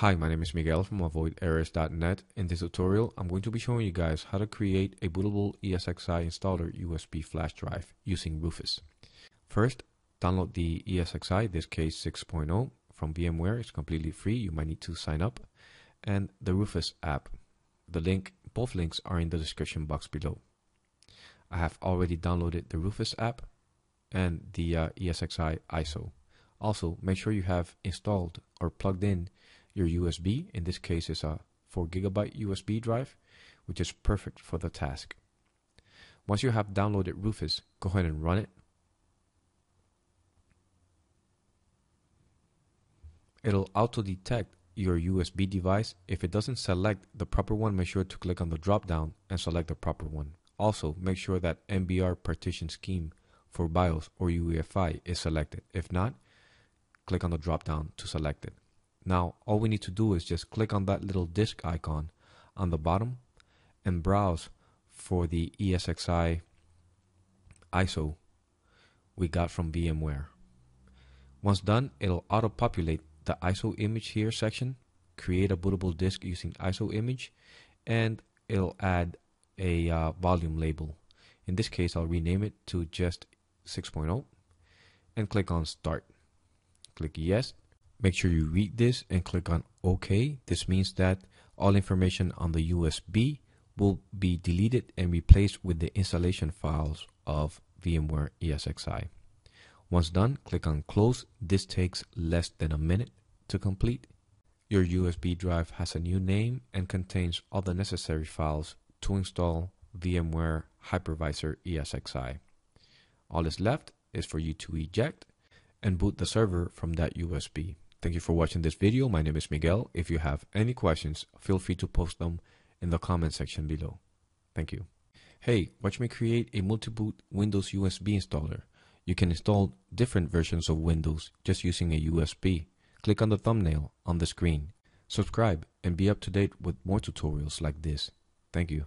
Hi, my name is Miguel from AvoidErrors.net. In this tutorial, I'm going to be showing you guys how to create a bootable ESXi installer USB flash drive using Rufus. First, download the ESXi, this case 6.0, from VMware. It's completely free. You might need to sign up. And the Rufus app. The link, both links are in the description box below. I have already downloaded the Rufus app and the ESXi ISO. Also, make sure you have installed or plugged in your USB, in this case is a 4GB USB drive, which is perfect for the task. Once you have downloaded Rufus, go ahead and run it. It'll auto-detect your USB device. If it doesn't select the proper one, make sure to click on the drop-down and select the proper one. Also, make sure that MBR partition scheme for BIOS or UEFI is selected. If not, click on the drop-down to select it. Now, all we need to do is just click on that little disk icon on the bottom and browse for the ESXi ISO we got from VMware. Once done, it'll auto-populate the ISO image here section, create a bootable disk using ISO image, and it'll add a volume label. In this case, I'll rename it to just 6.0 and click on Start. Click Yes. Make sure you read this and click on OK. This means that all information on the USB will be deleted and replaced with the installation files of VMware ESXi. Once done, click on Close. This takes less than a minute to complete. Your USB drive has a new name and contains all the necessary files to install VMware Hypervisor ESXi. All that's left is for you to eject and boot the server from that USB. Thank you for watching this video. My name is Miguel. If you have any questions, feel free to post them in the comment section below. Thank you. Hey, watch me create a multi-boot Windows USB installer. You can install different versions of Windows just using a USB. Click on the thumbnail on the screen. Subscribe and be up to date with more tutorials like this. Thank you.